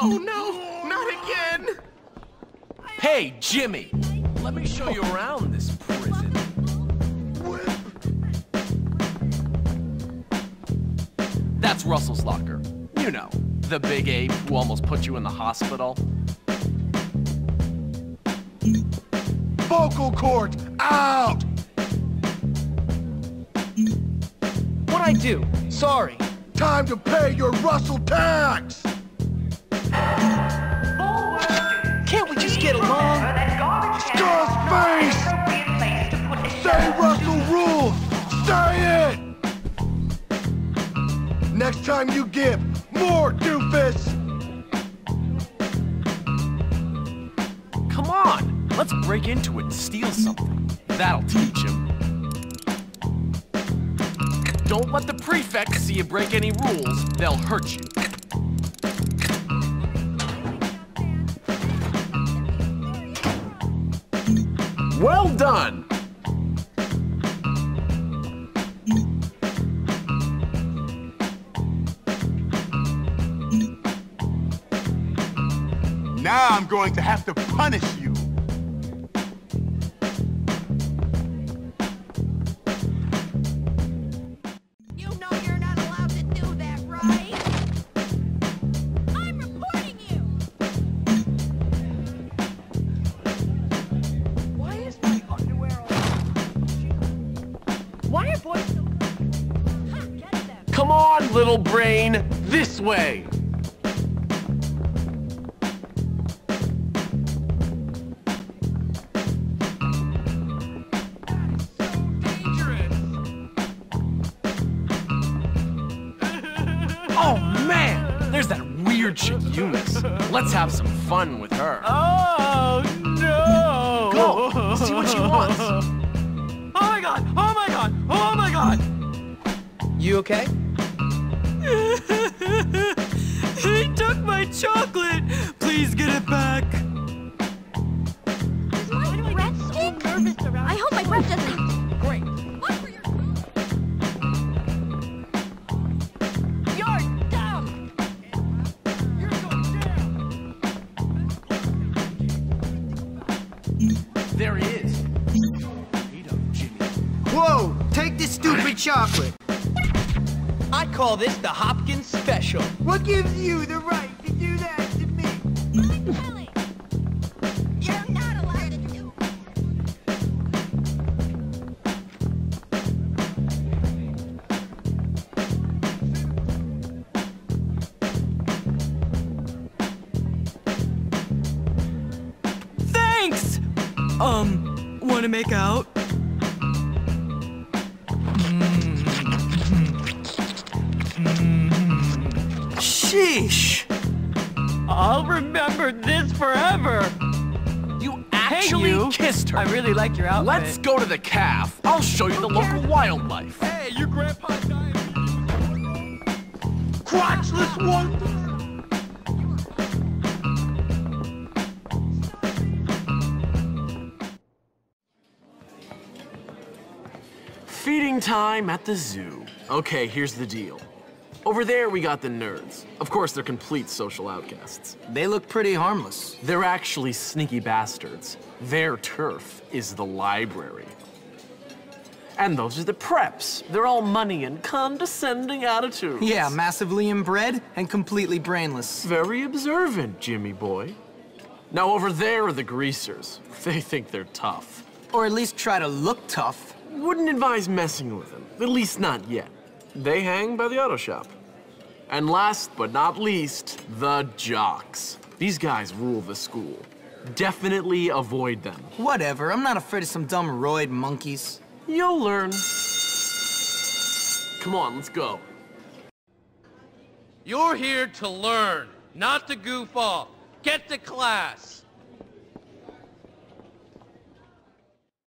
Oh, no! Not again! Hey, Jimmy! Let me show you around this prison. That's Russell's locker. You know, the big ape who almost put you in the hospital. Vocal cords out! What'd I do? Sorry. Time to pay your Russell tax! Can't we just get along? Scarface! Say Russell rules! Say it! Next time you give, more doofus! Come on! Let's break into it and steal something. That'll teach him. Don't let the prefect see you break any rules. They'll hurt you. Well done! Now I'm going to have to punish you. You know you're not allowed to do that, right? I'm reporting you! Why is my underwear on? Why are boys so good? Ha, get them. Come on, little brain! This way! Oh, man! There's that weird chick, Eunice. Let's have some fun with her. Oh, no! Go! See what she wants. Oh, my God! Oh, my God! Oh, my God! You okay? He took my chocolate! Please get it back! Is my breath stink? I hope my breath doesn't... Great. There he is. Whoa! Take this stupid chocolate. I call this the Hopkins special. What gives you the right to do that to me? Billy, you're not allowed to do it. Thanks! Wanna make out? Sheesh! I'll remember this forever! You actually kissed her! I really like your outfit. Let's go to the calf. I'll show you the local wildlife. Hey, your grandpa died. Crotchless one! Feeding time at the zoo. Okay, here's the deal. Over there, we got the nerds. Of course, they're complete social outcasts. They look pretty harmless. They're actually sneaky bastards. Their turf is the library. And those are the preps. They're all money and condescending attitudes. Yeah, massively inbred and completely brainless. Very observant, Jimmy boy. Now, over there are the greasers. They think they're tough. Or at least try to look tough. Wouldn't advise messing with them, at least not yet. They hang by the auto shop. And last but not least, the jocks. These guys rule the school. Definitely avoid them. Whatever, I'm not afraid of some dumb roid monkeys. You'll learn. Come on, let's go. You're here to learn, not to goof off. Get to class.